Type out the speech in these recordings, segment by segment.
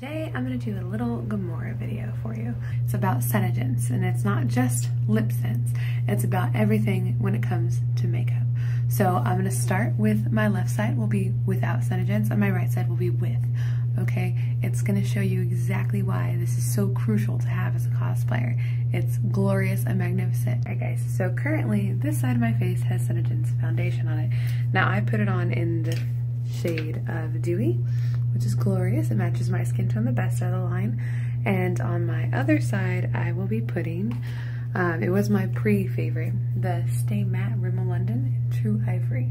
Today I'm going to do a little Gamora video for you. It's about SeneGence, and it's not just LipSense. It's about everything when it comes to makeup. So I'm going to start with my left side will be without SeneGence and my right side will be with. Okay, it's going to show you exactly why this is so crucial to have as a cosplayer. It's glorious and magnificent. Alright guys, so currently this side of my face has SeneGence foundation on it. Now I put it on in the shade of Dewy, which is glorious. It matches my skin tone the best out of the line. And on my other side, I will be putting, it was my pre-favorite, the Stay Matte Rimmel London in True Ivory.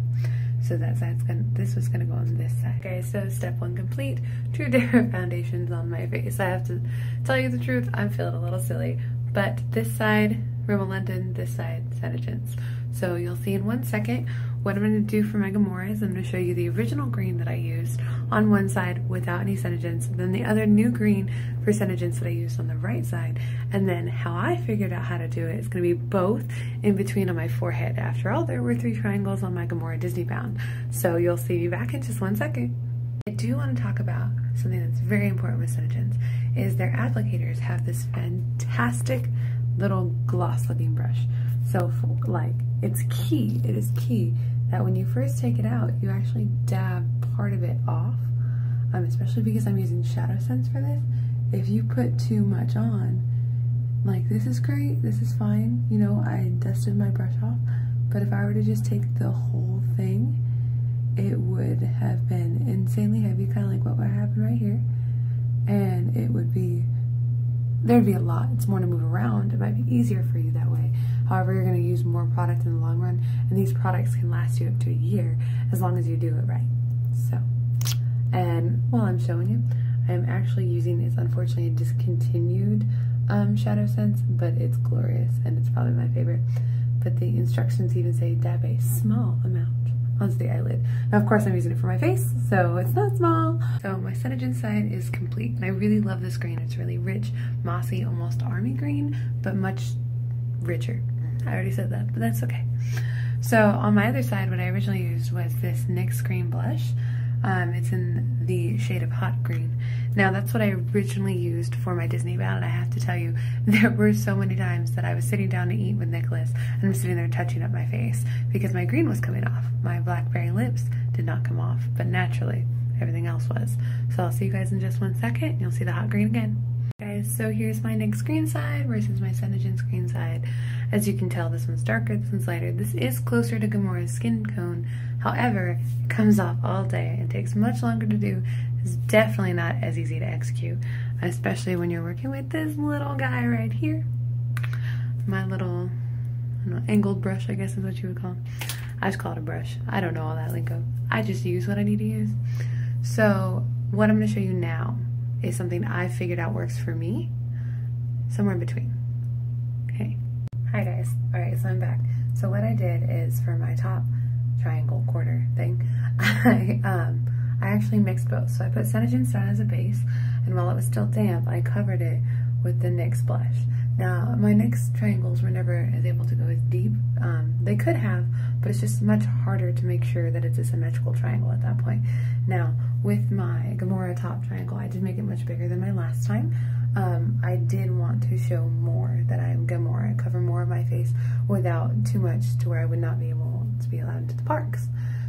So that side's this was gonna go on this side. Okay, so step one complete, two different foundations on my face. I have to tell you the truth, I'm feeling a little silly. But this side, Rimmel London, this side, SeneGence. So you'll see in 1 second. What I'm going to do for my Gamora is I'm going to show you the original green that I used on one side without any SeneGence, then the other new green for SeneGence that I used on the right side, and then how I figured out how to do it is going to be both in between on my forehead. After all, there were three triangles on my Gamora Disneybound, so you'll see me back in just 1 second. I do want to talk about something that's very important with SeneGence, is their applicators have this fantastic little gloss looking brush. So like, it's key, it is key that when you first take it out, you actually dab part of it off, especially because I'm using ShadowSense for this. If you put too much on, like, this is great, this is fine, you know, I dusted my brush off, but if I were to just take the whole thing, it would have been insanely heavy, kind of like what would happen right here, and it would be, there'd be a lot. It's more to move around, it might be easier for you that way. However, you're going to use more product in the long run, and these products can last you up to a year as long as you do it right. So, and while I'm showing you, I'm actually using, it's unfortunately a discontinued ShadowSense, but it's glorious and it's probably my favorite. But the instructions even say dab a small amount onto the eyelid. Now, of course, I'm using it for my face, so it's not small. So my SeneGence side is complete, and I really love this green. It's really rich, mossy, almost army green, but much richer. I already said that, but that's okay. So on my other side, what I originally used was this NYX Green Blush. It's in the shade of Hot Green. Now, that's what I originally used for my Disneybound, and I have to tell you, there were so many times that I was sitting down to eat with Nicholas, and I'm sitting there touching up my face because my green was coming off. My Blackberry lips did not come off, but naturally, everything else was. So I'll see you guys in just 1 second, and you'll see the Hot Green again. Guys, so here's my NYX green side versus my SeneGence green side. As you can tell, this one's darker, this one's lighter. This is closer to Gamora's skin tone. However, it comes off all day and takes much longer to do. It's definitely not as easy to execute, especially when you're working with this little guy right here. My little, I don't know, angled brush, I guess is what you would call it. I just call it a brush. I don't know all that lingo. I just use what I need to use. So what I'm going to show you now is something I figured out works for me, somewhere in between. Okay. Hi guys. All right, so I'm back. So what I did is for my top triangle quarter thing, I actually mixed both. So I put SeneGence Strat as a base, and while it was still damp, I covered it with the NYX blush. Now, my NYX triangles were never as able to go as deep. They could have, but it's just much harder to make sure that it's a symmetrical triangle at that point. Now, with my Gamora top triangle, I did make it much bigger than my last time. I did want to show more that I am Gamora, cover more of my face without too much to where I would not be able to be allowed into the parks.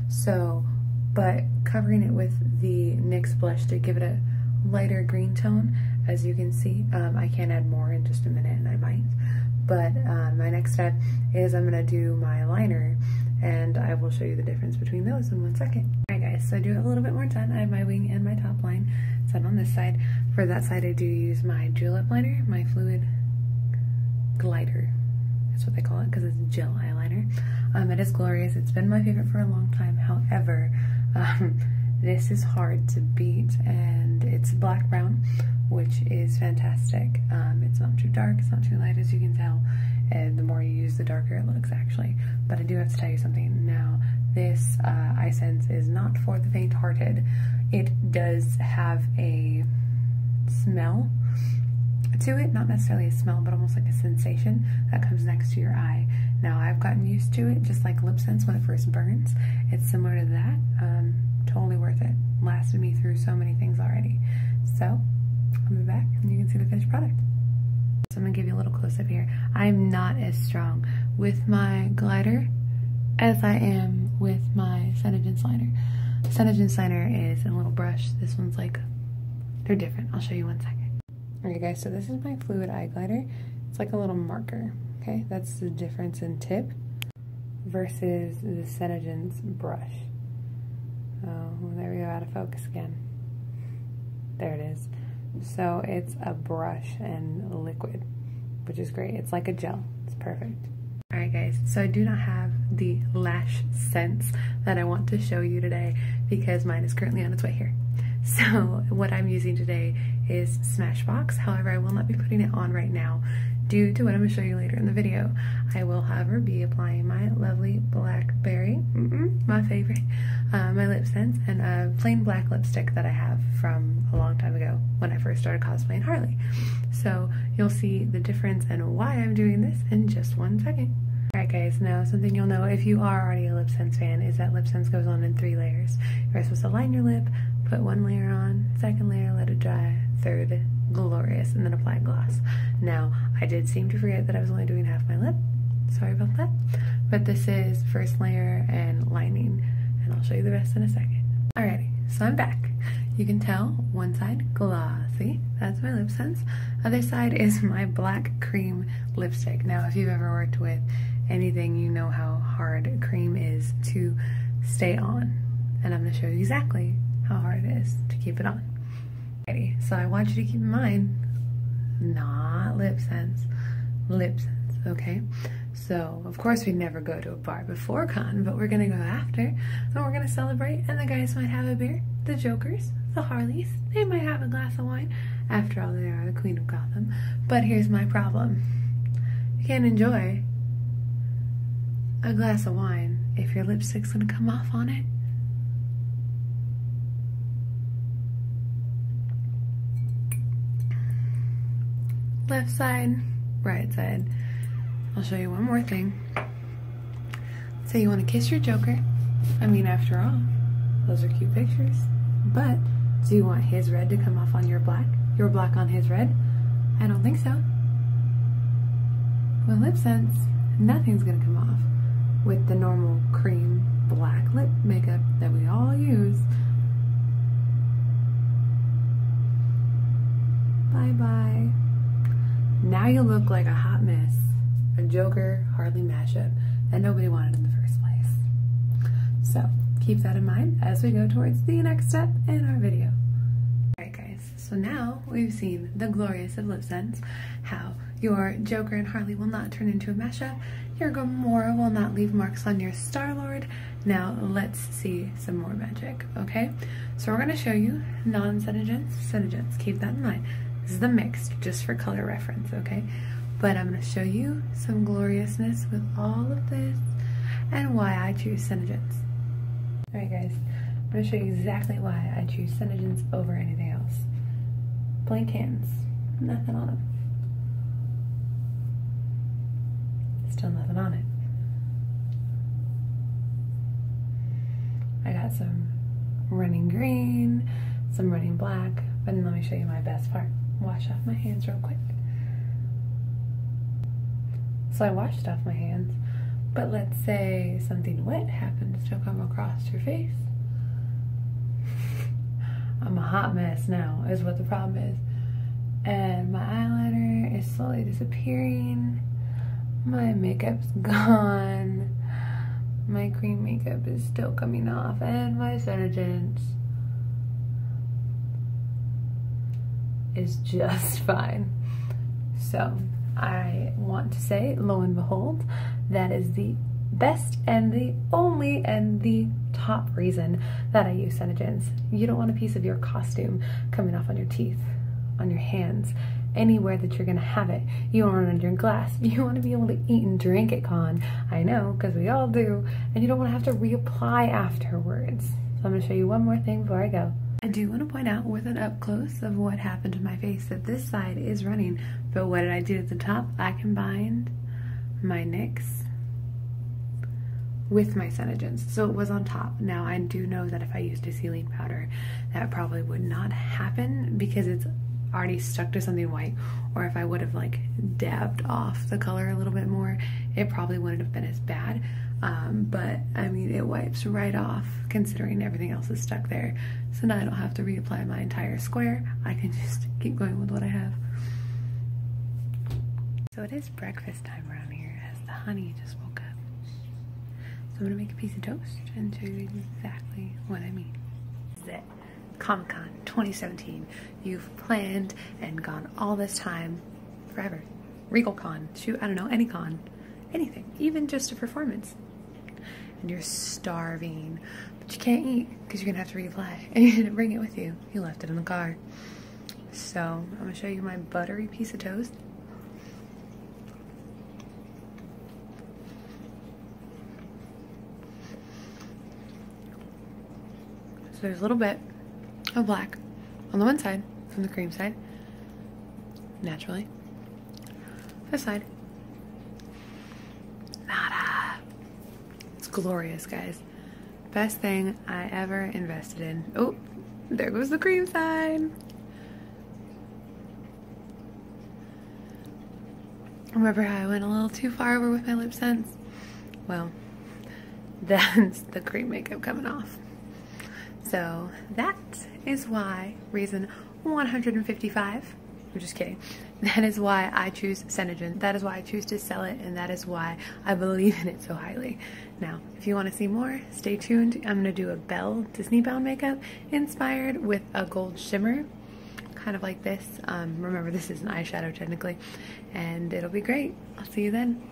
So, but covering it with the NYX blush to give it a lighter green tone. As you can see, I can add more in just a minute, and I might. But my next step is I'm gonna do my liner, and I will show you the difference between those in 1 second. All right guys, so I do have a little bit more done. I have my wing and my top line. It's done on this side. For that side, I do use my Julep liner, my Fluid Glider. That's what they call it, because it's gel eyeliner. It is glorious. It's been my favorite for a long time. However, this is hard to beat, and it's black brown, which is fantastic. It's not too dark, it's not too light, as you can tell, and the more you use, the darker it looks actually. But I do have to tell you something now. This EyeSense is not for the faint-hearted. It does have a smell to it, not necessarily a smell, but almost like a sensation that comes next to your eye. Now, I've gotten used to it, just like LipSense when it first burns. It's similar to that. Totally worth it. Lasted me through so many things already. So and see the finished product. So I'm gonna give you a little close up here. I'm not as strong with my glider as I am with my SeneGence liner. SeneGence liner is a little brush. This one's like, they're different. I'll show you one second. Alright guys, so this is my Fluid Eye Glider. It's like a little marker, okay? That's the difference in tip versus the SeneGence brush. Oh, there we go, out of focus again. There it is. So it's a brush and liquid, which is great. It's like a gel, it's perfect. Alright guys, so I do not have the LashSense that I want to show you today because mine is currently on its way here. So what I'm using today is Smashbox, however I will not be putting it on right now due to what I'm going to show you later in the video. I will, however, be applying my lovely Blackberry, my favorite, my LipSense, and a plain black lipstick that I have from a long time ago when I first started cosplaying Harley. So you'll see the difference and why I'm doing this in just one second. Alright guys, now something you'll know if you are already a LipSense fan is that LipSense goes on in 3 layers. You're supposed to line your lip, put 1 layer on, 2nd layer, let it dry, 3rd, glorious, and then apply gloss. Now, I did seem to forget that I was only doing half my lip, sorry about that, but this is 1st layer and lining, and I'll show you the rest in a second. Alrighty, so I'm back. You can tell one side glossy, that's my LipSense, other side is my black cream lipstick. Now, if you've ever worked with anything, you know how hard cream is to stay on, and I'm going to show you exactly how hard it is to keep it on. Alrighty, so I want you to keep in mind, not LipSense, LipSense, okay? So, of course we never go to a bar before con, but we're gonna go after, and we're gonna celebrate, and the guys might have a beer, the Jokers, the Harleys, they might have a glass of wine. After all, they are the Queen of Gotham. But here's my problem. You can't enjoy a glass of wine if your lipstick's gonna come off on it. Left side, right side. I'll show you one more thing. So you want to kiss your Joker. I mean, after all, those are cute pictures. But do you want his red to come off on your black on his red? I don't think so. With LipSense, nothing's gonna come off. With the normal cream black lip makeup that we all use. Bye bye. Now you look like a hot mess, a Joker Harley mashup that nobody wanted in the first place. So keep that in mind as we go towards the next step in our video. Alright guys, so now we've seen the glorious of LipSense, how your Joker and Harley will not turn into a mashup, your Gamora will not leave marks on your Star-Lord. Now let's see some more magic, okay? So we're going to show you non-SeneGence, SeneGence, keep that in mind. This is the mix, just for color reference, okay? But I'm going to show you some gloriousness with all of this and why I choose SeneGence. Alright guys, I'm going to show you exactly why I choose SeneGence over anything else. Blank hands, nothing on them. Still nothing on it. I got some running green, some running black, but let me show you my best part. Wash off my hands real quick. So I washed off my hands, but let's say something wet happens to come across your face. I'm a hot mess now, is what the problem is. And my eyeliner is slowly disappearing. My makeup's gone. My cream makeup is still coming off, and my SeneGence is just fine. So I want to say, lo and behold, that is the best and the only and the top reason that I use SeneGence. You don't want a piece of your costume coming off on your teeth, on your hands, anywhere that you're gonna have it. You don't want it under your glass. You want to be able to eat and drink at con. I know, because we all do, and you don't want to have to reapply afterwards. So I'm gonna show you one more thing before I go. I do want to point out with an up close of what happened to my face that this side is running, but what did I do at the top? I combined my NYX with my SeneGence, so it was on top. Now I do know that if I used a sealing powder that probably would not happen because it's already stuck to something white, or if I would have like dabbed off the color a little bit more, it probably wouldn't have been as bad. But I mean, it wipes right off considering everything else is stuck there. So now I don't have to reapply my entire square. I can just keep going with what I have. So it is breakfast time around here as the honey just woke up. So I'm gonna make a piece of toast and show you exactly what I mean. This is it. Comic-Con 2017. You've planned and gone all this time forever. Regal Con, shoot, I don't know, any con, anything, even just a performance. And you're starving, but you can't eat because you're gonna have to reapply, and you didn't bring it with you. You left it in the car. So I'm gonna show you my buttery piece of toast. So there's a little bit of black on the one side from the cream side, naturally. This side, nada. It's glorious, guys. Best thing I ever invested in. Oh, there goes the cream side. Remember how I went a little too far over with my LipSense? Well, that's the cream makeup coming off. So that is why, reason 155, I'm just kidding, that is why I choose SeneGence, that is why I choose to sell it, and that is why I believe in it so highly. Now, if you want to see more, stay tuned. I'm going to do a Belle Disneybound makeup inspired with a gold shimmer, kind of like this. Remember, this is an eyeshadow technically, and it'll be great. I'll see you then.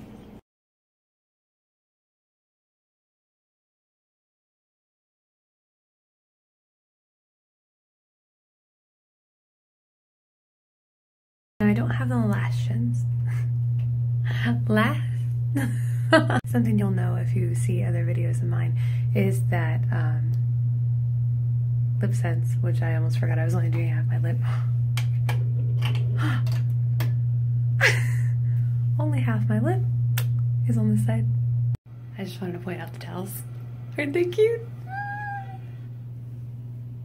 I don't have the LashSense. Something you'll know if you see other videos of mine is that LipSense, which I almost forgot I was only doing half my lip. Only half my lip is on this side. I just wanted to point out the towels. Aren't they cute?